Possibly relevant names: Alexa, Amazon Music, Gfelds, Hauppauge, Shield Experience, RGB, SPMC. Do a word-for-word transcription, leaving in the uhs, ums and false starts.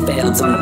Gfelds on